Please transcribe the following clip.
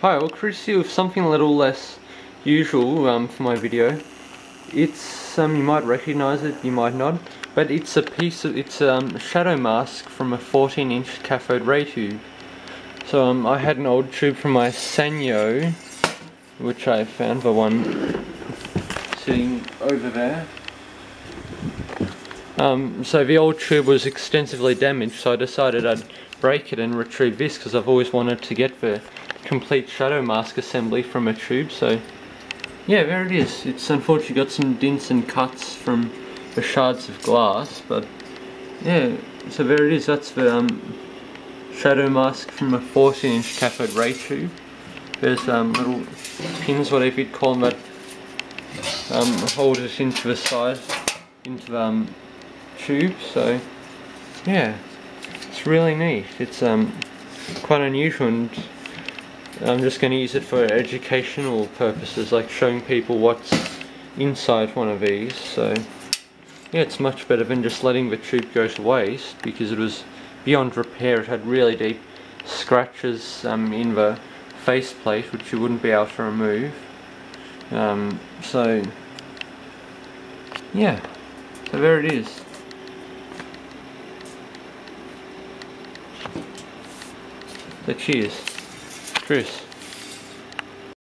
Hi, I'll cruise you with something a little less usual for my video. It's you might recognise it, you might not, but it's a piece of a shadow mask from a 14-inch cathode ray tube. So I had an old tube from my Sanyo, which I found the one sitting over there. So the old tube was extensively damaged, so I decided I'd break it and retrieve this because I've always wanted to get the complete shadow mask assembly from a tube. So yeah, there it is. It's unfortunately got some dints and cuts from the shards of glass, but yeah, so there it is. That's the shadow mask from a 14-inch cathode ray tube. There's little pins, whatever you'd call them, that hold it into the side, into the tube. So yeah, it's really neat. It's quite unusual, and I'm just going to use it for educational purposes, like showing people what's inside one of these. So yeah, it's much better than just letting the tube go to waste, because it was beyond repair. It had really deep scratches in the faceplate, which you wouldn't be able to remove. So yeah, so there it is. So cheers. Chris.